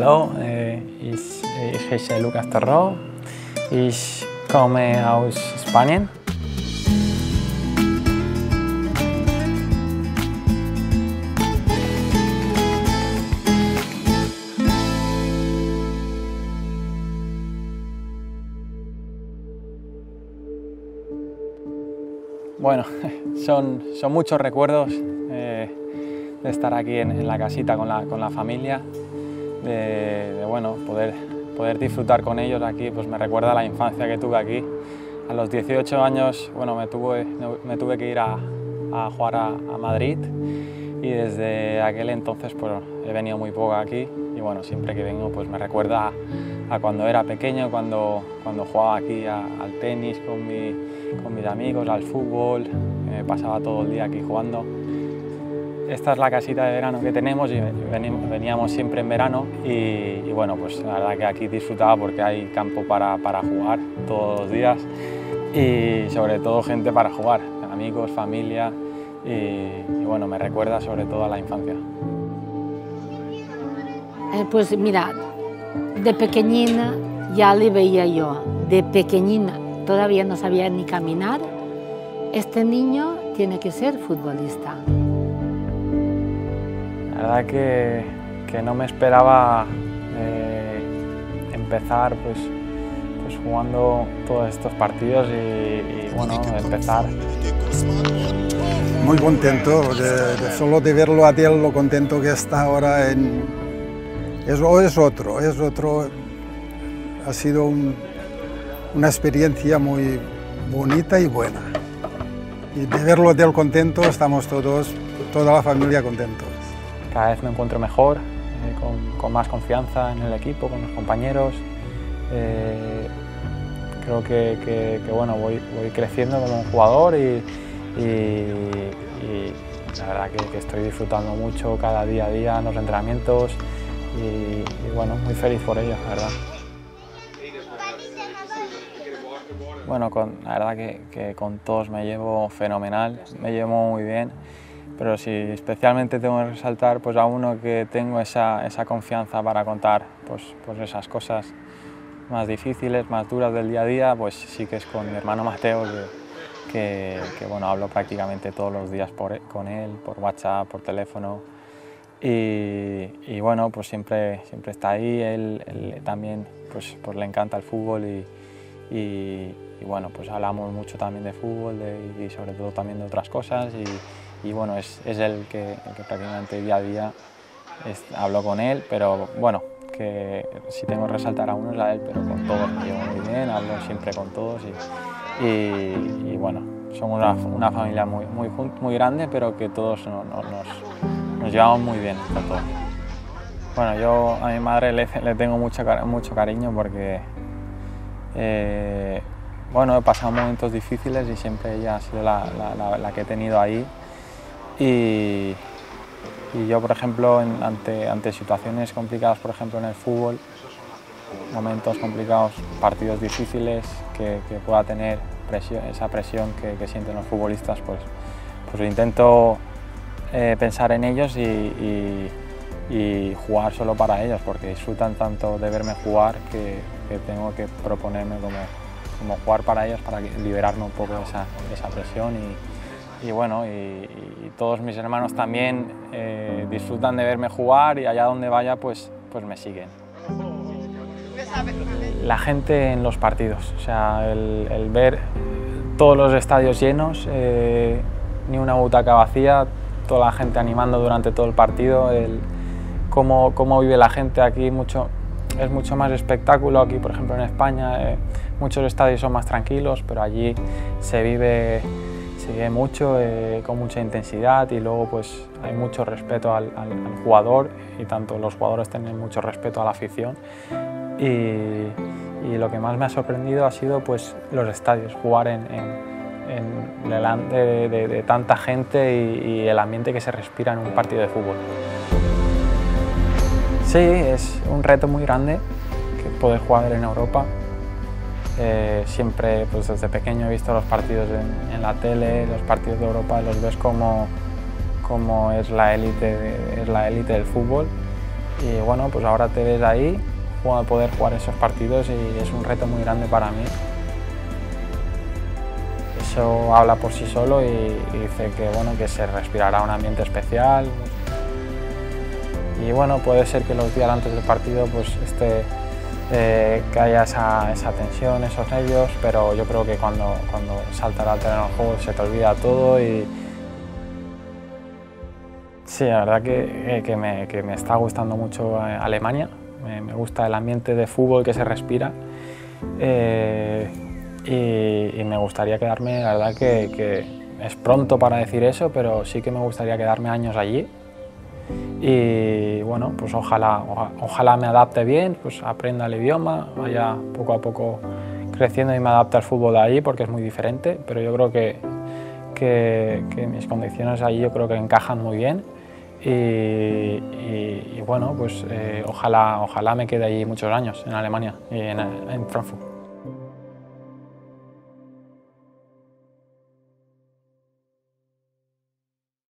Hallo, ich heiße Lucas Torró, ich komme aus Spanien. Bueno, son muchos recuerdos de estar aquí en la casita con la familia, bueno, poder disfrutar con ellos aquí. Pues me recuerda a la infancia que tuve aquí. A los 18 años, bueno, me tuve que ir a jugar a Madrid, y desde aquel entonces pues he venido muy poco aquí, y bueno, siempre que vengo pues me recuerda a cuando era pequeño, cuando jugaba aquí al tenis con mis amigos, al fútbol. Pasaba todo el día aquí jugando. Esta es la casita de verano que tenemos, y veníamos siempre en verano, y bueno, pues la verdad que aquí disfrutaba porque hay campo para jugar todos los días, y sobre todo gente para jugar, amigos, familia, y bueno, me recuerda sobre todo a la infancia. Pues mira, de pequeñina ya le veía yo, de pequeñina todavía no sabía ni caminar. Este niño tiene que ser futbolista. La verdad que no me esperaba empezar pues jugando todos estos partidos y bueno, empezar. Muy contento, solo de verlo a él, lo contento que está ahora. Es otro. Ha sido una experiencia muy bonita y buena. Y de verlo de él contento, estamos todos, toda la familia contentos. Cada vez me encuentro mejor, con más confianza en el equipo, con los compañeros. Creo que bueno, voy creciendo como un jugador, y la verdad que estoy disfrutando mucho cada día a día en los entrenamientos, y bueno, muy feliz por ello, la verdad. Bueno, la verdad que con todos me llevo fenomenal, me llevo muy bien, pero si especialmente tengo que resaltar pues a uno que tengo esa confianza para contar pues esas cosas más difíciles, más duras del día a día, pues sí que es con mi hermano Mateo, que bueno, hablo prácticamente todos los días con él, por WhatsApp, por teléfono, y bueno, pues siempre está ahí. Él también pues le encanta el fútbol, y bueno, pues hablamos mucho también de fútbol, y sobre todo también de otras cosas, y bueno, es el que prácticamente día a día hablo con él, pero bueno, que si tengo que resaltar a uno es a él, pero con todos me llevo muy bien, hablo siempre con todos, y bueno, somos una familia muy grande, pero que todos nos llevamos muy bien con todos. Bueno, yo a mi madre le tengo mucho cariño porque bueno, he pasado momentos difíciles y siempre ella ha sido la que he tenido ahí, y yo, por ejemplo, ante situaciones complicadas, por ejemplo en el fútbol, momentos complicados, partidos difíciles, que pueda tener esa presión que sienten los futbolistas, pues intento pensar en ellos y jugar solo para ellos, porque disfrutan tanto de verme jugar que tengo que proponerme como jugar para ellos, para liberarme un poco de esa presión, y bueno, y todos mis hermanos también disfrutan de verme jugar, y allá donde vaya pues me siguen. La gente en los partidos, o sea, el ver todos los estadios llenos, ni una butaca vacía, toda la gente animando durante todo el partido, cómo vive la gente aquí, es mucho más espectáculo. Aquí, por ejemplo, en España, muchos estadios son más tranquilos, pero allí se vive mucho, con mucha intensidad, y luego pues hay mucho respeto al jugador, y tanto los jugadores tienen mucho respeto a la afición, y lo que más me ha sorprendido ha sido pues los estadios, jugar en delante de tanta gente, y el ambiente que se respira en un partido de fútbol. Sí, es un reto muy grande que poder jugar en Europa. Siempre, pues desde pequeño he visto los partidos en la tele, los partidos de Europa, los ves como es la élite del fútbol, y bueno, pues ahora te ves ahí, poder jugar esos partidos, y es un reto muy grande para mí. Eso habla por sí solo y dice que, bueno, que se respirará un ambiente especial. Y bueno, puede ser que los días antes del partido pues que haya esa tensión, esos nervios, pero yo creo que cuando saltará al terreno del juego se te olvida todo. Y sí, la verdad que me está gustando mucho Alemania. Me gusta el ambiente de fútbol que se respira, y me gustaría quedarme. La verdad que es pronto para decir eso, pero sí que me gustaría quedarme años allí. Y bueno, pues ojalá me adapte bien, pues aprenda el idioma, vaya poco a poco creciendo y me adapte al fútbol de allí, porque es muy diferente, pero yo creo que mis condiciones allí yo creo que encajan muy bien. Y bueno, pues ojalá me quede allí muchos años en Alemania y en Frankfurt.